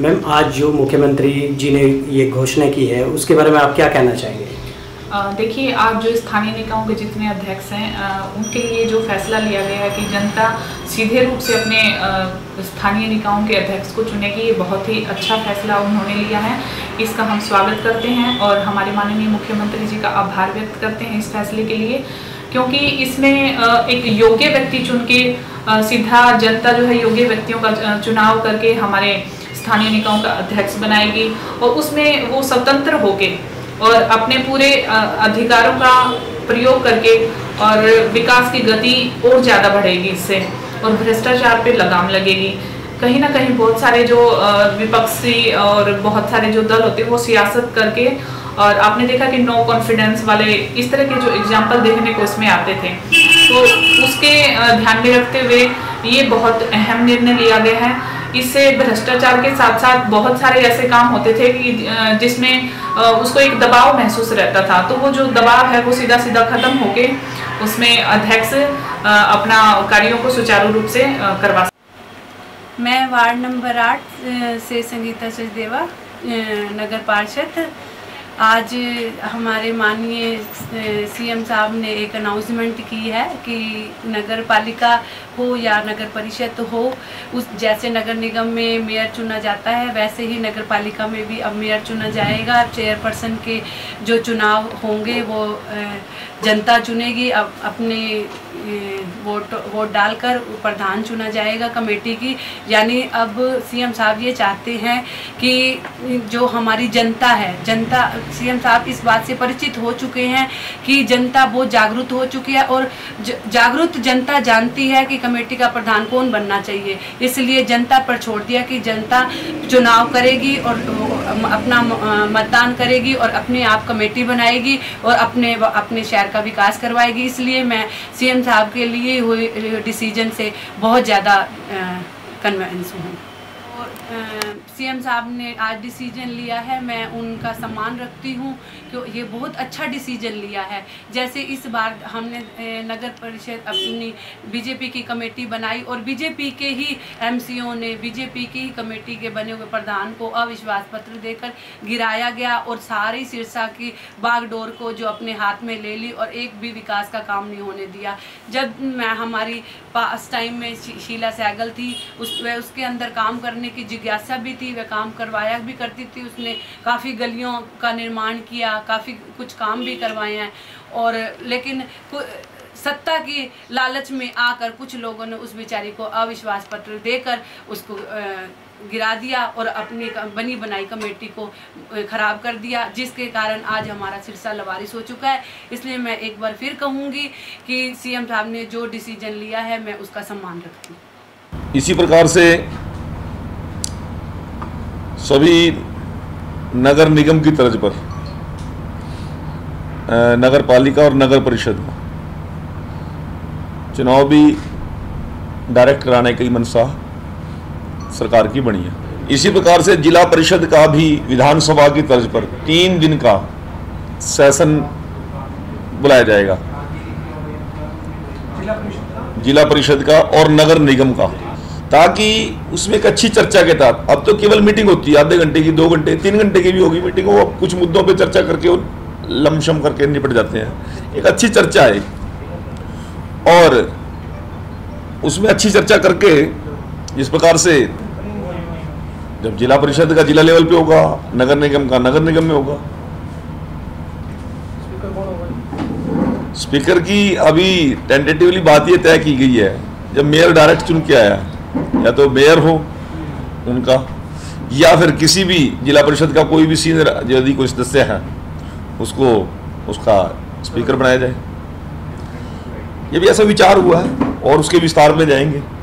Ma'am, आज जो मुख्यमंत्री जी ने ये घोषणा की है उसके बारे में आप क्या कहना चाहेंगे? देखिए, आप जो स्थानीय निकायों के जितने अध्यक्ष हैं उनके लिए जो फैसला लिया गया है कि जनता सीधे रूप से अपने स्थानीय निकायों के अध्यक्ष को चुनेगी, ये बहुत ही अच्छा फैसला उन्होंने लिया है। इसका हम स्वागत करते हैं और हमारे माननीय मुख्यमंत्री जी का आभार व्यक्त करते हैं इस फैसले के लिए, क्योंकि इसमें एक योग्य व्यक्ति चुन के सीधा जनता जो है योग्य व्यक्तियों का चुनाव करके हमारे स्थानीय निकायों का अध्यक्ष बनाएगी और उसमें वो स्वतंत्र होके और अपने पूरे अधिकारों का प्रयोग करके और विकास की गति और ज़्यादा बढ़ेगी इससे और भ्रष्टाचार पे लगाम लगेगी। कहीं ना कहीं बहुत सारे जो विपक्षी और बहुत सारे जो दल होते हैं वो सियासत करके, और आपने देखा कि नो कॉन्फिडेंस वाले इस तरह के जो एग्जाम्पल देखने को इसमें आते थे, तो उसके ध्यान में रखते हुए ये बहुत अहम निर्णय लिया गया है। इससे भ्रष्टाचार के साथ साथ बहुत सारे ऐसे काम होते थे कि जिसमें उसको एक दबाव महसूस रहता था, तो वो जो दबाव है वो सीधा सीधा खत्म होके उसमें अध्यक्ष अपना कार्यों को सुचारू रूप से करवा। मैं वार्ड नंबर 8 से संगीता सचदेवा, नगर पार्षद। आज हमारे माननीय सीएम साहब ने एक अनाउंसमेंट की है कि नगर पालिका हो या नगर परिषद हो, उस जैसे नगर निगम में मेयर चुना जाता है वैसे ही नगर पालिका में भी अब मेयर चुना जाएगा। चेयरपर्सन के जो चुनाव होंगे वो जनता चुनेगी, अब अपने वोट डालकर प्रधान चुना जाएगा कमेटी की। यानी अब सीएम साहब ये चाहते हैं कि जो हमारी जनता है, जनता, सीएम साहब इस बात से परिचित हो चुके हैं कि जनता बहुत जागरूक हो चुकी है और जागरूक जनता जानती है कि कमेटी का प्रधान कौन बनना चाहिए, इसलिए जनता पर छोड़ दिया कि जनता चुनाव करेगी और अपना मतदान करेगी और अपने आप कमेटी बनाएगी और अपने शहर का विकास करवाएगी। इसलिए मैं सीएम साहब के लिए हुए डिसीजन से बहुत ज़्यादा कन्विंस हूँ। सीएम साहब ने आज डिसीजन लिया है, मैं उनका सम्मान रखती हूँ कि ये बहुत अच्छा डिसीजन लिया है। जैसे इस बार हमने नगर परिषद अपनी बीजेपी की कमेटी बनाई और बीजेपी के ही एमसीओ ने बीजेपी की ही कमेटी के बने हुए प्रधान को अविश्वास पत्र देकर गिराया गया और सारी सिरसा की बागडोर को जो अपने हाथ में ले ली और एक भी विकास का काम नहीं होने दिया। जब मैं हमारी पास टाइम में शीला सैगल थी, उसके अंदर काम करने की जिज्ञासा भी थी, वह काम करवाया भी करती थी, उसने काफ़ी गलियों का निर्माण किया, काफ़ी कुछ काम भी करवाए हैं। और लेकिन सत्ता की लालच में आकर कुछ लोगों ने उस बेचारी को अविश्वास पत्र देकर उसको गिरा दिया और अपनी बनी बनाई कमेटी को ख़राब कर दिया, जिसके कारण आज हमारा सिरसा लवारिस हो चुका है। इसलिए मैं एक बार फिर कहूँगी कि सीएम साहब ने जो डिसीजन लिया है मैं उसका सम्मान रखती हूँ। इसी प्रकार से सभी नगर निगम की तर्ज पर नगर पालिका और नगर परिषद में चुनाव भी डायरेक्ट कराने की मंशा सरकार की बनी है। इसी प्रकार से जिला परिषद का भी विधानसभा की तर्ज पर 3 दिन का सेशन बुलाया जाएगा, जिला परिषद का और नगर निगम का, ताकि उसमें एक अच्छी चर्चा के साथ, अब तो केवल मीटिंग होती है आधे घंटे की, 2 घंटे 3 घंटे की भी होगी मीटिंग, वो कुछ मुद्दों पे चर्चा करके वो लमसम करके निपट जाते हैं। एक अच्छी चर्चा है और उसमें अच्छी चर्चा करके इस प्रकार से जब जिला परिषद का जिला लेवल पे होगा, नगर निगम का नगर निगम में होगा। स्पीकर की अभी टेंटेटिवली बात ये तय की गई है, जब मेयर डायरेक्ट चुन के आया या तो मेयर हो उनका या फिर किसी भी जिला परिषद का कोई भी सीनियर यदि कोई सदस्य है उसको उसका स्पीकर बनाया जाए, ये भी ऐसा विचार हुआ है और उसके विस्तार में जाएंगे।